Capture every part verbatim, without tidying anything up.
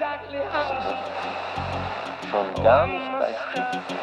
exactly how. From downstairs.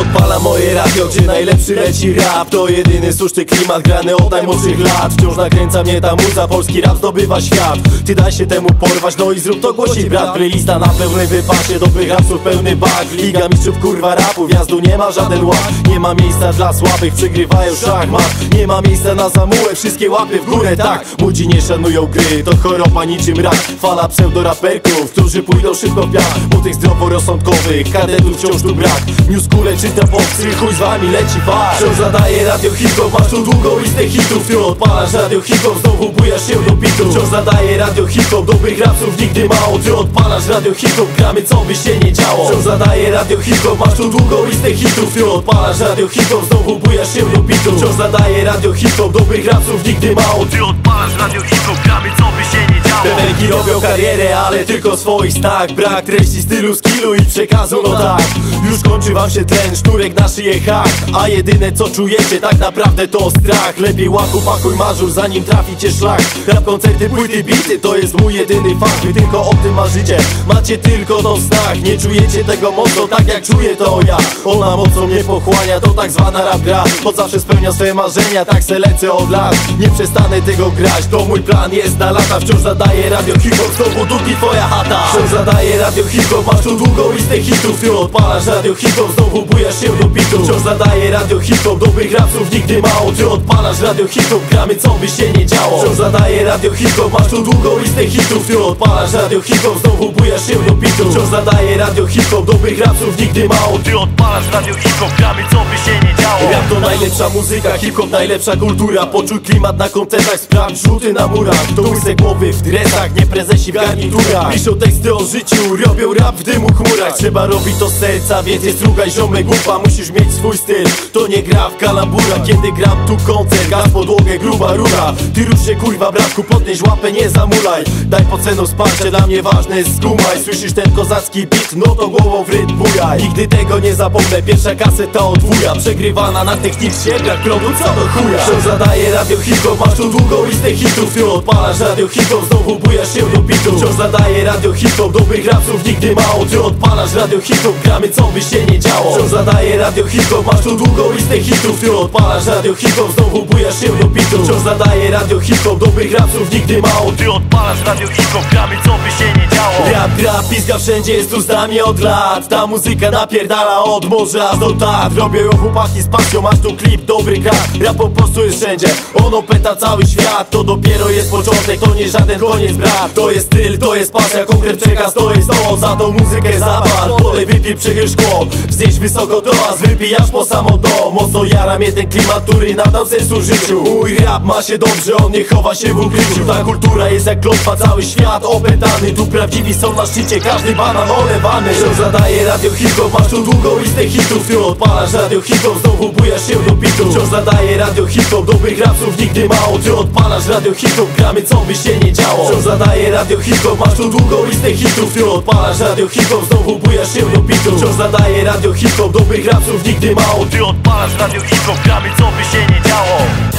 Odpala moje radio, gdzie najlepszy leci rap. To jedyny słuszny klimat, grany od najmłodszych lat. Wciąż nakręca mnie ta muza, polski rap zdobywa świat. Ty daj się temu porwać, no i zrób to głośniej brat. Playlista na pełnym wypasie, dobrych rapsów pełny bag. Liga mistrzów kurwa rapu, wjazdu nie ma żaden ład. Nie ma miejsca dla słabych, przegrywają szachmat. Nie ma miejsca na zamułę, wszystkie łapy w górę, tak. Młodzi nie szanują gry, to choroba niczym rak. Fala pseudoraperków, którzy pójdą szybko w piach. Bo tych zdroworozsądkowych kadetów wciąż tu brak. News kule czy obcy, chuj z wami leci far. Wciąż zadaje radio hip-hop, masz tu długą listę hitów. Tu odpalasz radio hip-hop, znowu bujasz się do bitu. Wciąż zadaje radio hip-hop, dobrych rapsów nigdy mało. Ty odpalasz radio hip-hop, gramy co by się nie działo. Wciąż zadaje radio hip-hop, masz tu długą listę hitów. Tu odpalasz radio hip-hop, znowu bujasz się do bitu. Wciąż zadaje radio hip-hop, dobrych rapsów nigdy mało. Ty odpalasz radio hip-hop, gramy co by się nie działo. Te belki robią karierę, ale tylko swoich snak. Brak treści, stylu, skillu i przekazu, no tak. Już kończy wam się tlen, sznurek na szyję hak. A jedyne co czujecie tak naprawdę to strach. Lepiej łaku, pakuj marzur, zanim traficie szlak. Rap, koncerty, płyty, bity, to jest mój jedyny fakt. Wy tylko o tym marzycie, macie tylko to w snach. Nie czujecie tego mocno, tak jak czuję to ja. Ona mocno mnie pochłania, to tak zwana rap gra. Bo zawsze spełnia swoje marzenia, tak se lecę od lat. Nie przestanę tego grać, to mój plan jest na lata. Wciąż zadaje radio hip-hop, znowu dupni twoja chata. Wciąż zadaje radio hip-hop, masz tu długą listę hitów. Ty odpalasz radio hip-hop, znowu bujasz się do bitu. Wciąż zadaje radio hip-hop, dobrych rapsów nigdy mało. Ty odpalasz radio hip-hop, gramy co by się nie działo. Wciąż zadaje radio hip-hop, masz tu długą listę hitów. Ty odpalasz radio hip-hop, znowu bujasz się do bitu. Wciąż zadaje radio hip-hop, dobrych rapsów nigdy mało. Ty odpalasz radio hip-hop, gramy co by się nie działo. Rap to najlepsza muzyka, hip-hop najlepsza kultura. Poczuj klimat na koncertach, sprawdź rzuty na murach. To łyse głowy w dresach, nie prezesi w garniturach. Piszą teksty o życiu, robią rap w dymu chmurach. Trzeba robić to z serca, więc jest druga i ziomek głupa. Musisz mieć swój styl, to nie gra w kalambura. Kiedy gram tu koncert, gaz podłogę, gruba rura. Ty rusz się kurwa bratku, podnieś łapę, nie zamulaj. Daj po ceną wsparcie, dla mnie ważne jest skumaj. Słyszysz ten kozacki beat, no to głową w rytm bujaj. Nigdy tego nie zapomnę, pierwsza kaseta od wuja. Przegrywana na technicznie, brak klonu, co do chuja. Wciąż zadaje radio hip-hop, masz tu długą listę hitów. Ty odpalasz radio hip-hop, znowu bujasz się do bitu. Wciąż zadaje radio hip-hop, dobrych rapsów nigdy mało. Ty odpalasz radio hip-hop, gramy co by się nie działo. Wciąż zadaje radio hip-hop, masz tu długą listę hitów. Ty odpalasz radio hip-hop, znowu bujasz się do bitu. Wciąż zadaje radio hip-hop, dobrych rapsów nigdy mało. Ty odpalasz radio hip-hop, gramy co by się nie działo. Rap, rap, pizga wszędzie jest tu z nami od lat. Ta muzyka napierdala od morza do tat. Robią ją chłopaki z pasją, masz tu klip, dobry grad. Rap po prostu jest wszędzie, ono peta cały świat. To dopiero jest początek, to nie żaden koniec brat. To jest styl, to jest pasja, konkret przekaz, to jest to. Za tą muzykę zapal, polej, wypij, przychyl szkło. Wznieś wysoko toas, wypijasz po samo do. Mocno jara mnie ten klimat, który nadał sensu życiu. Mój rap ma się dobrze, on nie chowa się w ukryciu. Ta kultura jest jak klątwa, cały świat opętany. Tu prawdziwi są na szczycie, każdy banan olewany. Wciąż zadaje radio hip-hop, masz tu długą listę hitów. Ty odpalasz radio hip-hop, znowu bujasz się do bitu. Wciąż zadaje radio hip-hop, dobrych rapsów nigdy mało. Ty odpalasz radio hip-hop, gramy co by się nie działo. Wciąż zadaje radio hip-hop, masz tu długą listę hitów. Ty odpalasz radio hip-hop, znowu bujasz się do bitu. Wciąż zadaje radio hip-hop, dobrych rapsów nigdy mało. Ty odpalasz radio hip-hop, gramy co by się nie działo.